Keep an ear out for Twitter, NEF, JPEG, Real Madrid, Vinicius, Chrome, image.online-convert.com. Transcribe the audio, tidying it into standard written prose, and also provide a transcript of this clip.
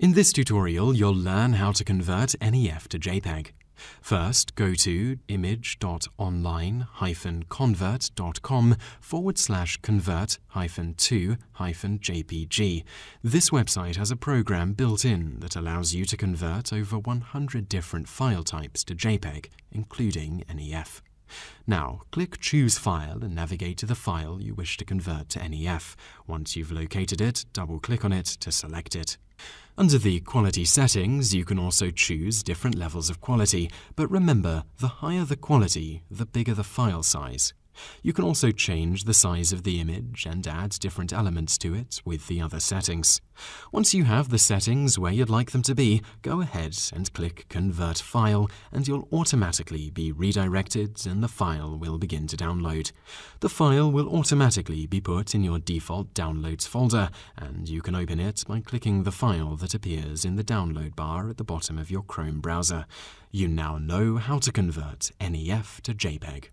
In this tutorial, you'll learn how to convert NEF to JPEG. First, go to image.online-convert.com /convert-to-JPG. This website has a program built in that allows you to convert over 100 different file types to JPEG, including NEF. Now, click Choose File and navigate to the file you wish to convert to NEF. Once you've located it, double-click on it to select it. Under the Quality settings, you can also choose different levels of quality, but remember, the higher the quality, the bigger the file size. You can also change the size of the image and add different elements to it with the other settings. Once you have the settings where you'd like them to be, go ahead and click Convert File, and you'll automatically be redirected and the file will begin to download. The file will automatically be put in your default Downloads folder, and you can open it by clicking the file that appears in the download bar at the bottom of your Chrome browser. You now know how to convert NEF to JPEG.